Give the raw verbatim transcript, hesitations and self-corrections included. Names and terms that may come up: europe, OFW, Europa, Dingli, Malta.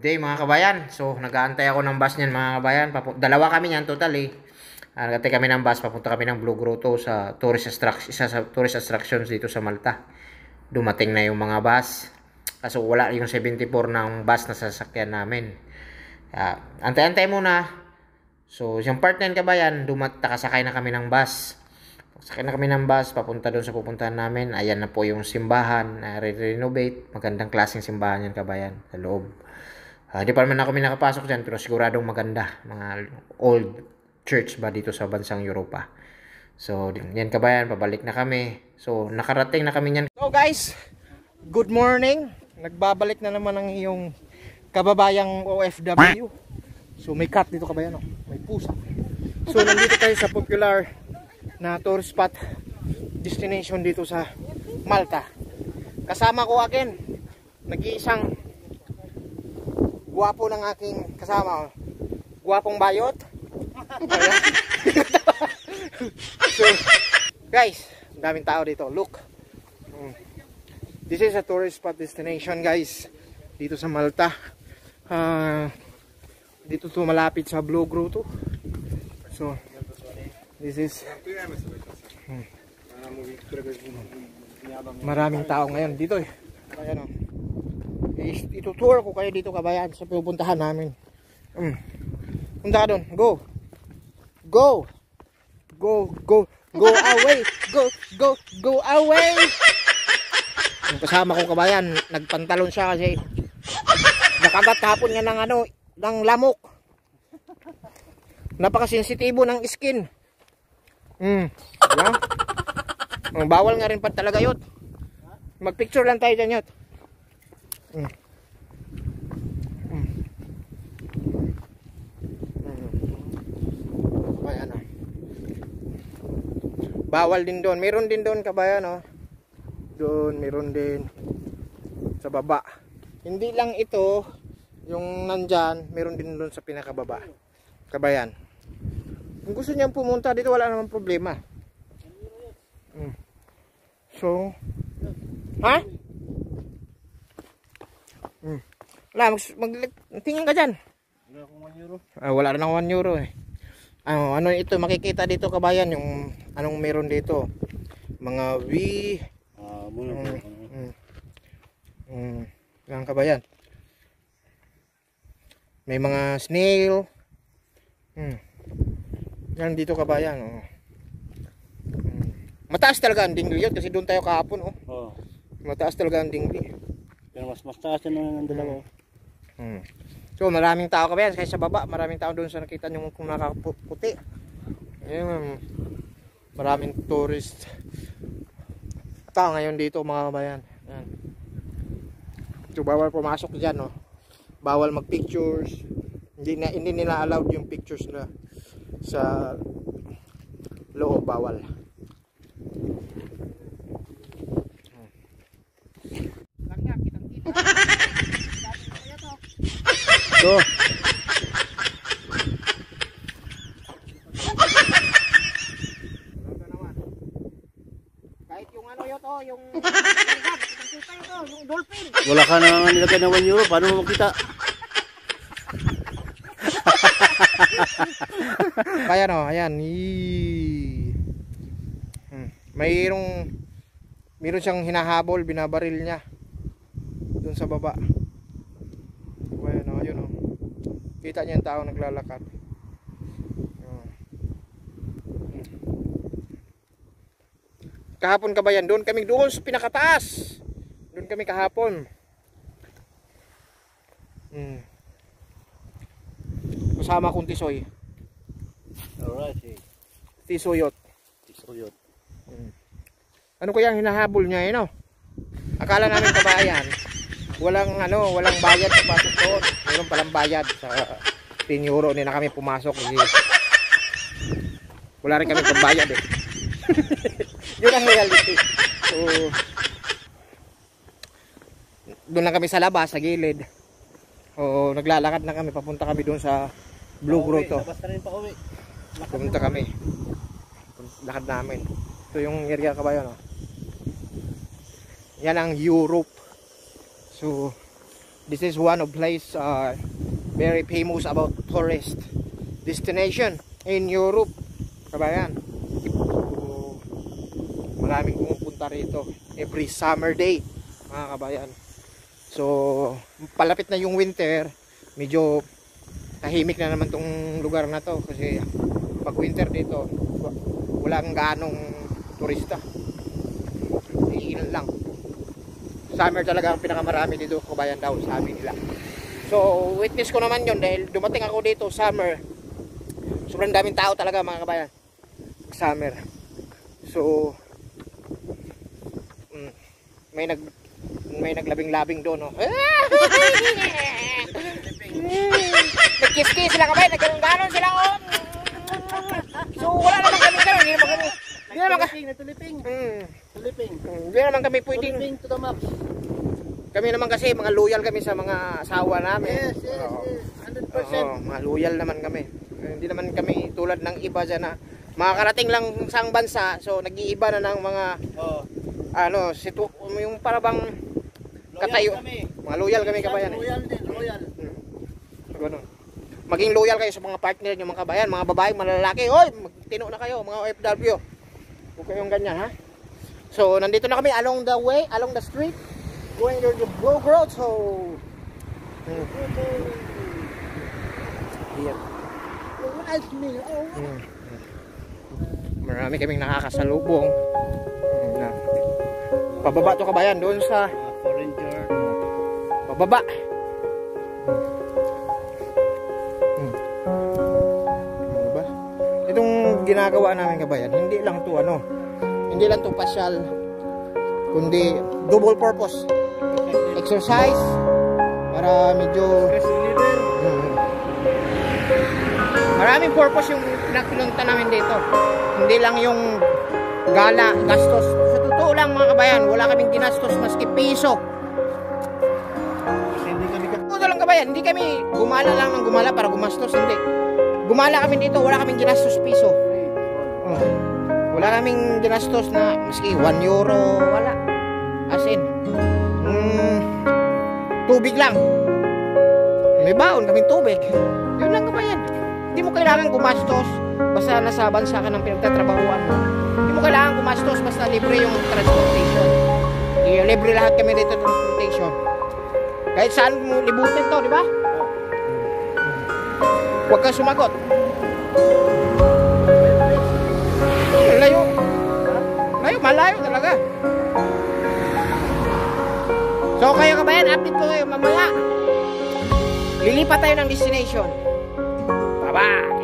good day mga kabayan. So nag-aantay ako ng bus niyan mga kabayan. Papu dalawa kami niyan total eh. Uh, nag-aantay kami ng bus, papunta kami ng Blue Grotto sa tourist isa sa tourist attractions dito sa Malta. Dumating na yung mga bus. Kaso wala yung seventy-four ng bus na sasakyan namin. Uh, antay-antay muna. So yung part nine kabayan, dumata kasakay na kami ng bus. Sakay na kami ng bus, papunta doon sa pupuntahan namin. Ayan na po yung simbahan na re-renovate. Magandang klaseng simbahan yan kabayan sa loob. Uh, di pa naman ako nakapasok dyan pero siguradong maganda. Mga old church ba dito sa bansang Europa. So yan kabayan, pabalik na kami. So nakarating na kami yan. So guys, good morning. Nagbabalik na naman ang iyong kababayang O F W. So may cat dito kabayan, oh. May pusa. So nandito tayo sa popular na tourist spot destination dito sa Malta. Kasama ko akin nag-iisang guwapo ng aking kasama, oh. Guwapong bayot. So guys, daming tao dito, look. This is a tourist spot destination guys dito sa Malta. Uh, dito to malapit sa Blue Grotto. So this is hmm. Maraming tao ngayon dito eh. Ayan, oh. Itutour ko kayo dito kabayan sa pupuntahan namin. Hmm. Punta ka doon. Go. Go. Go. Go. Go away. Go. Go. Go away. Yung kasama ko kabayan, nagpantalon siya kasi nakagat hapon niya ng ano, ng lamok. Napakasensitibo ng skin. Mm. Yeah. Oh, bawal nga rin pa talaga yun. Magpicture lang tayo dyan yun. Mm. Mm. Kabayan, oh. Bawal din doon. Meron din doon kabayan, oh. Doon meron din sa baba. Hindi lang ito yung nandyan, meron din doon sa pinakababa kabayan. Kung gusto niyang pumunta dito, wala namang problema. Mm. So, ha? Mm. Wala, mag, mag, tingin ka dyan. Wala akong one euro. Ah, wala na one euro eh. Ano, ano ito, makikita dito kabayan, yung anong meron dito. Mga wee, ah, muna mm, mm, mm, lang kabayan. May mga snail. Mm. Yan dito kabayan, oh. Mataas talaga ang dingli yun kasi doon tayo kahapon, oh. Oh. Mataas talaga ang dingli. Pero mas mas taas yun ang dalawa. Mm. Mm. So maraming tao kabayan kaysa baba, maraming tao doon sa nakita nyo kung nakaputi. Ayun, maraming tourist tao ngayon dito mga kabayan. Ayan. So bawal pumasok dyan, no? Bawal mag pictures. Hindi, na, hindi nila allowed yung pictures na sa loob, bawal. So yung dolphin. Wala ka naman nilagay na one euro. Paano mo makita? Kaya no, ayan. Hmm. Mayroong mayroon siyang hinahabol, binabaril niya doon sa baba. Ayan no, ayun no. Kita niya yung tao naglalakad. Kahapon kabayan, doon kami doon sa pinakataas. Doon kami kahapon. Mm. Kasama kong Tisoy. Alright. Hey. Tisoyot. Tisoyot. Mm. Ano kaya ang hinahabol niya, eh, no? Akala namin kabayan, walang ano, walang bayad sa pasok doon. Meron palang bayad sa ten euro nila kami pumasok. Wala rin kami pambayad eh. Yun ang reality. So doon lang kami sa labas, sa gilid. O naglalakad na kami, papunta kami doon sa Blue Grotto. Pumunta kami. Lakad namin. So yung area kabayan, oh. Yan ang Europe. So This is one of place uh, very famous about tourist destination in Europe. Kabayan, so, maraming pumupunta rito every summer day, mga kabayan. So palapit na yung winter, medyo tahimik na naman tong lugar na to kasi pag winter dito walang ganong turista, iilan lang. Summer talaga ang pinakamarami dito, kabayan, daw sabi nila. So witness ko naman yun dahil dumating ako dito summer. Sobrang daming tao talaga, mga kabayan, summer. So mm, may nag may naglabing-labing doon, no? Nagkiss-kiss sila, kabayan, nagganon-ganon sila, oh. So wala naman kami ganun, hindi naman kami. Hindi naman kami natuliping. Mm. Tuliping. Hindi naman kami pwedeng to the maps. Kami naman kasi mga loyal kami sa mga asawa namin. Yes, yes, oh, yes. one hundred percent. Oh, mga loyal naman kami. Hindi naman kami tulad ng iba dyan na makakarating lang sa bansa. So nag-iiba na ng mga oh, ano, situ yung parabang loyal katayo. Kami. Mga loyal kami, kabayan. Loyal din, loyal. Hmm. So, ganun. Maging loyal kayo sa mga partner nyo, mga kabayan. Mga babae, mga lalaki. Hoy, magtino na kayo, mga O F W. Huwag kayong ganyan, ha? So nandito na kami along the way, along the street. Going to the Blue Road, so mm. Yeah. Mm. Marami kaming nakakasalubong. Mm. Pababa to, kabayan, doon sa pababa. Mm. Diba? Itong ginagawa namin, kabayan, hindi lang to ano, hindi lang to pasyal, kundi double purpose exercise para medyo hmm. maraming purpose yung pinagpinunta namin dito, hindi lang yung gala, gastos. Sa totoo lang, mga kabayan, wala kaming ginastos maski piso. Totoo lang, kabayan, hindi kami gumala lang ng gumala para gumastos, hindi. Gumala kami dito, wala kaming ginastos piso. hmm. Wala kaming ginastos na maski one euro, wala. As in, mm, tubig lang. May baon kaming tubig. Yun lang, kabayan. Hindi mo kailangan gumastos basta nasa bansa ka ng pinagtatrabahuan mo. Hindi mo kailangan gumastos basta libre yung transportation. Libre lahat kami dito transportation. Kahit saan mo libutin to, di ba? Huwag kang sumagot. Layo. Layo, malayo talaga. So kayo, kabayan, update ko kayo mamaya. Lilipat tayo ng destination. Bye-bye!